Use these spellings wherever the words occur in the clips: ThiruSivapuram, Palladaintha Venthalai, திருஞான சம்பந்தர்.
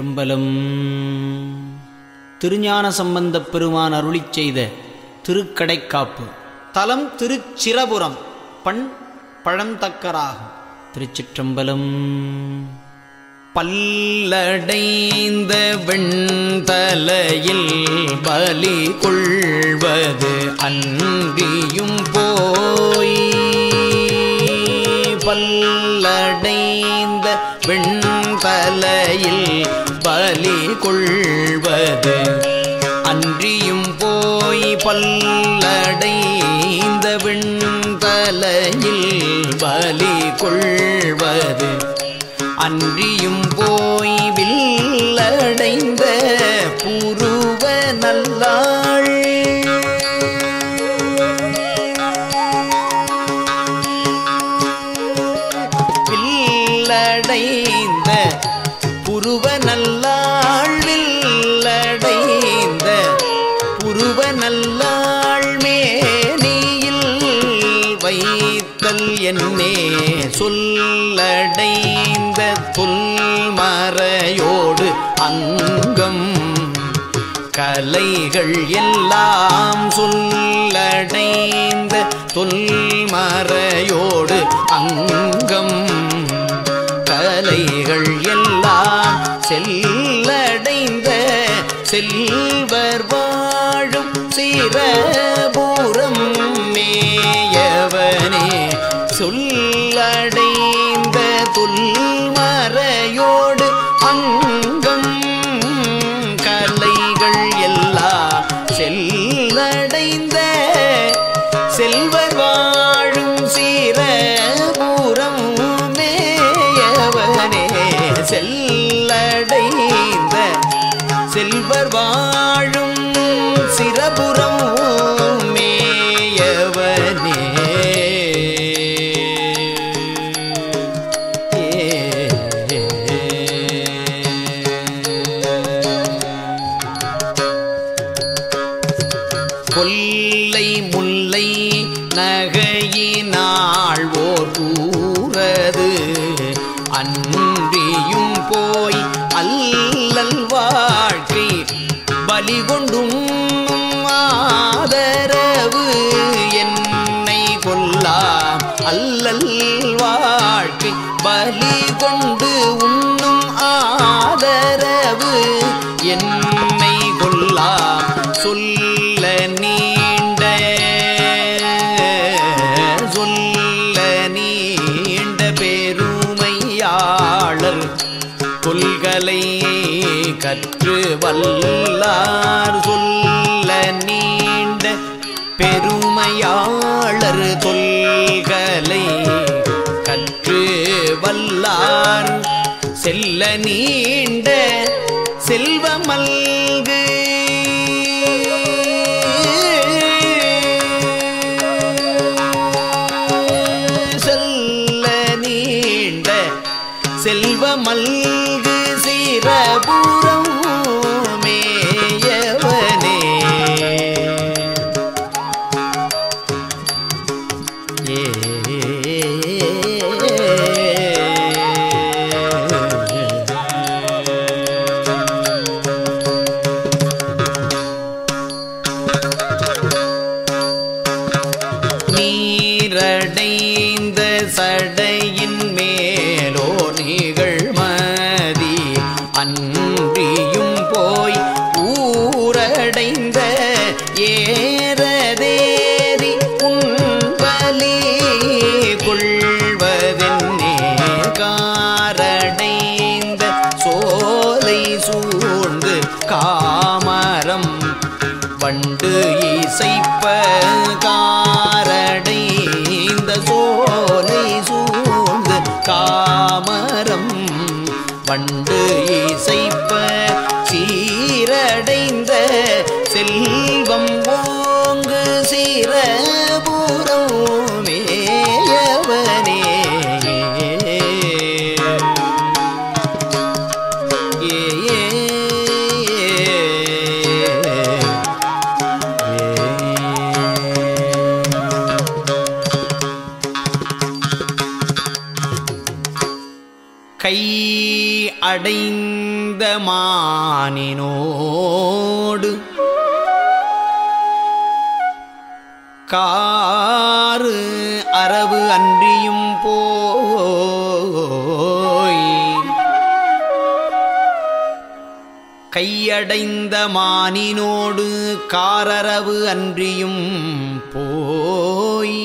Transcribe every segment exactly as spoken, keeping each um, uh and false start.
சிற்றம்பலம். திருஞான சம்பந்தப் பெருமான் அருளிச் செய்த திருக்கடைக்காப்பு. தலம் திருச்சிரபுரம், பண் பழந்தக்கராகும். திருச்சிற்றம்பலம். பல்லடைந்த வெண்தலையில் பலி கொள்வது அன்றியும் போய், பல்லடைந்த வெண்தலையில் பலி கொள்வது அன்றியும் போய், பல்லடைந்த வெண்தலையில் பலி கொள்வது அன்றியும் போய், வில்லடைந்த புருவ நல்லாள் வில்லடைந்த புருவ நல்லாள் வில்லடைந்த புருவ நல்லாள் மேனியில் வைத்தல் என்னே சொல்லடை மறையோடு அங்கம் கலைகள் எல்லாம் சொல்லடைந்த தொல்மறையோடு அங்கம் கலைகள் எல்லாம் செல்லடைந்த செல்வர் வாழும் சிரபுரம் மேயவனே சொல்லடைந்த தொல்மறையோடு அங்கம் கலைகள் எல்லா செல்லடைந்த செல்வர் வாழும் சிரபுரம் மேயவனே செல்லடைந்த செல்வர் வாழும் சிரபுரம் மேயவனே. கொல்லை முல்லை நகையினாள் ஓர் கூறது அன்றியும் போய், அல்லல் வாழ்க்கை பலி கொண்டும் ஆதரவு என்னை கொல்லாம், அல்லல் வாழ்க்கை பலி கொண்டு உண்ணும் ஆதரவு என்னை கொல்லாம் சொல்ல நீண்ட சொல்ல நீண்ட பெருமையாளர் கொள்கலை கற்று வல்லார் சொல்ல நீண்ட பெருமையாளர் கொள்கலை கற்று வல்லார் செல்ல நீண்ட செல்வமல்கு செல்வமல்கு சிரபுரம் மேயவனே. ஏ நீரடைந்த சடையின் மேலோ நிகழ்மதி அன்றியும் போய், ஊரடைந்த ஏறதேறி உண்பலி கொள்வதென்னே காரடைந்த சோலை சூழ்ந்து காமரம் வண்டு இசைப்ப காரடைந்த சோலை சூழ்ந்து காமரம் வண்டு இசைப்ப சீரடைந்த செல்வம் ஓங்கு சிரபுரம் மேயவனே. அடைந்த சேர்ந்த மானினோடு காறு அரவு அன்றியும் போய் கையடைந்த மானினோடு காரரவு அன்றியும் போய்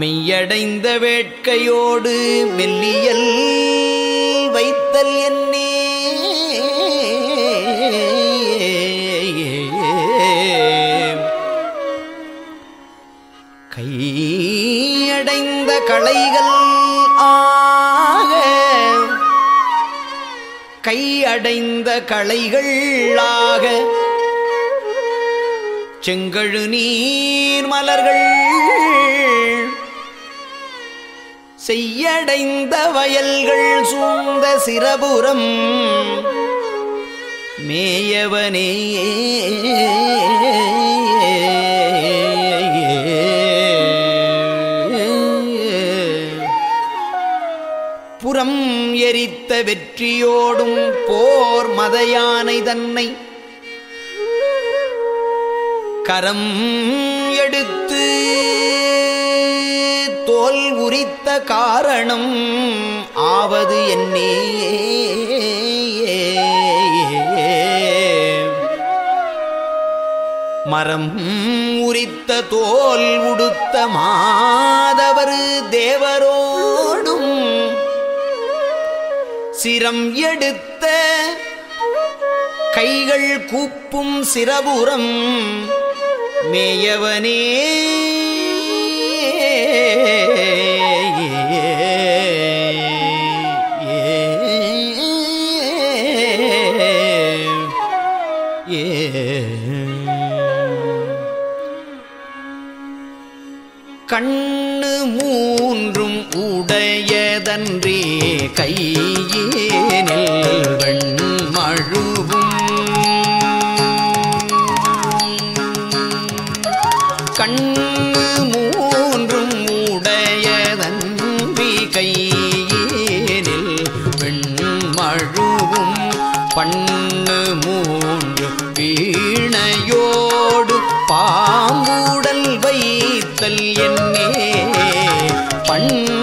மெய்யடைந்த வேட்கையோடு மெல்லியல் வைத்தல் என்னே கையடைந்த களைகள் ஆக கையடைந்த களைகளாக செங்கழு நீர் மலர்கள் செய்யடைந்த வயல்கள் சூழ்ந்த சிரபுரம் மேயவனே புறம் எரித்த வெற்றியோடும் போர் மதயானை தன்னை கரம் எடுத்து தோல் உரித்த காரணம் ஆவது என்னே மரம் உரித்த தோல் உடுத்த மாதவர் தேவரோடும் சிரம் எடுத்த கைகள் கூப்பும் சிரபுரம் மேயவனே கண்ணு மூன்றும் உடையதன்றி கையேனில் வெண்மழுவும் கண்ணு மூன்றும் உடையதன்றி கையேனில் வெண்மழுவும் பண்ணு மூன்று வீணையோடு பாம்புடல் வைத்தல் என்னே பண்ணு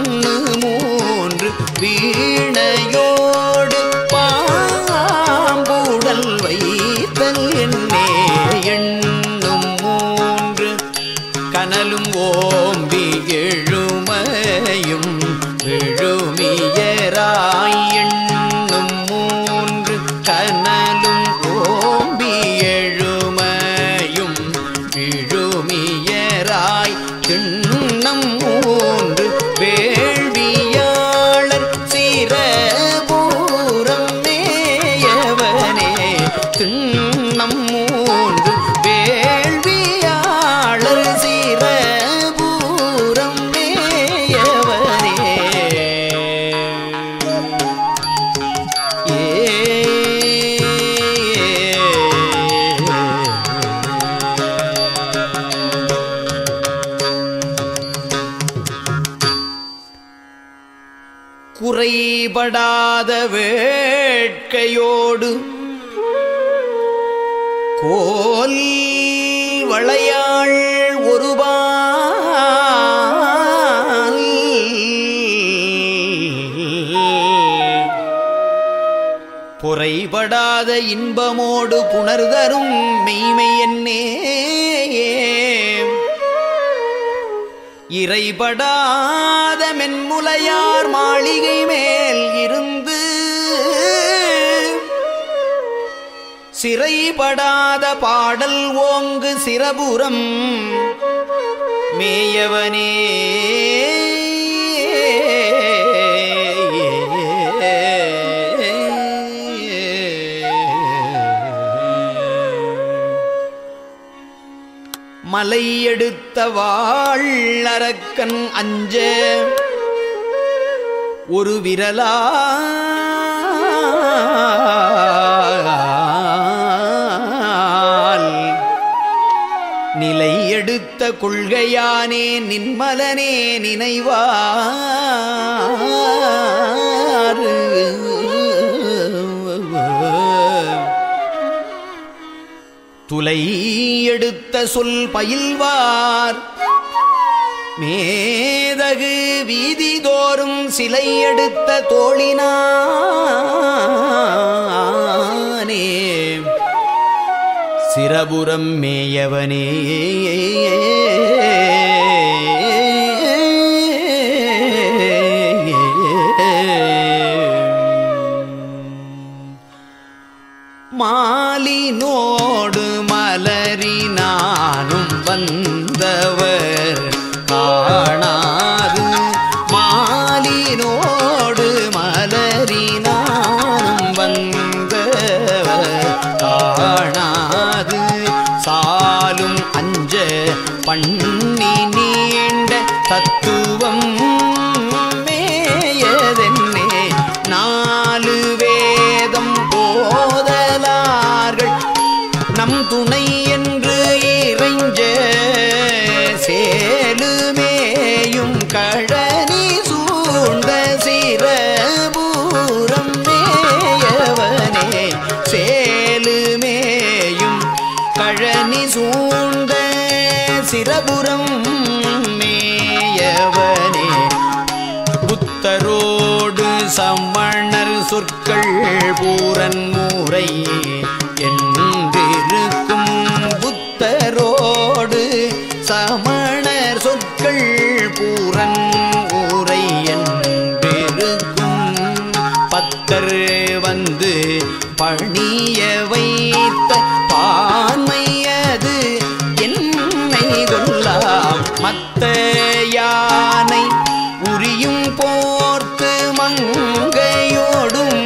மூன்று வீணையோடு பாம்புடல் வைத்தல் என்னே எண்ணும் மூன்று கனலும் ஓம்பி எழுமையும் எழுமியராய் எண்ணும் மூன்று கனலும் ஓம்பி எழுமையும் எழுமியராய் திண்ணம் மூன்று வேள்வியாளர் சிரபுரம் மேயவனே திண்ணம் மூன்று வேள்வியாளர் சிரபுரம் மேயவனே குறைபடாத வேட்கையோடு கோல் வளையாள் ஒருபால் குறைபடாத இன்பமோடு புணர்தரும் மெய்மை என்னே இறைபடாத மென்முலையார் மாளிகை மேல் இருந்து சிறைபடாத பாடல் ஓங்கு சிரபுரம் மேயவனே மலை எடுத்த வாழறக்கன் அஞ்ச ஒரு விரலால் நிலை எடுத்த கொள்கையானே நின்மலனே நினைவார் துலை எடுத்த சொல் பயில்வார் மேதகு வீதி தோறும் சிலை எடுத்த தோளினானே சிரபுரம் மேயவனே மாலினோடு மலரினானும் வந்தவர் காணாது மாலினோடு மலரினானும் வந்தவர் காணாது சாலும் அஞ்ச பண்ணி நீண்ட தத்துவம் மேயதென்னே நாலு வேதம் போதலார்கள் நம் துணை என்று இறைஞ்ச சேலுமேயும் கழனி சூழ்ந்த சிரபுரம் மேயவனே சேலுமேயும் கழனி சூழ்ந்த சிரபுரம் மேயவனே புத்தரோடு சமணர் சொற்கள் பூரன் முறை என்றிருக்கும் புத்தரோடு சமணர் சொற்கள் பூரன் ஊரை என்றிருக்கும் பத்தர் வந்து பணிய வைத்த பான்மையது என்னை கொல்லாம் மத்த யானை உரியும் போர்த்து மங்கையோடும்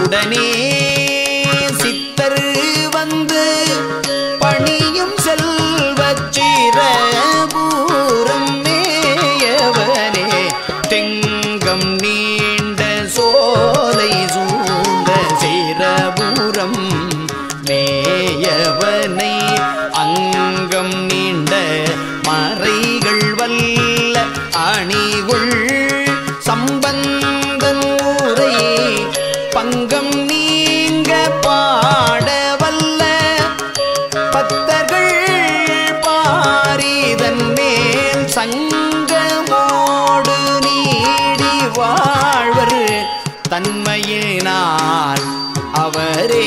உடனே சித்தர் வந்து பணியும் செல்வச் சிரபுரம் மேயவனே தெங்கம் நீண்ட சோலை சூழ்ந்த சிரபுரம் மேயவனை அங்கம் நீண்ட மறைகள் வல்ல அணிகுள் சம்பந்தன் ஊரை பங்கம் நீங்க பாட வல்ல பத்தர்கள் பாரிதன் மேல் சங்கமோடு நீடி வாழ்வர் தன்மையினார் அவரே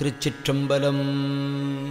திருச்சிற்றம்பலம்.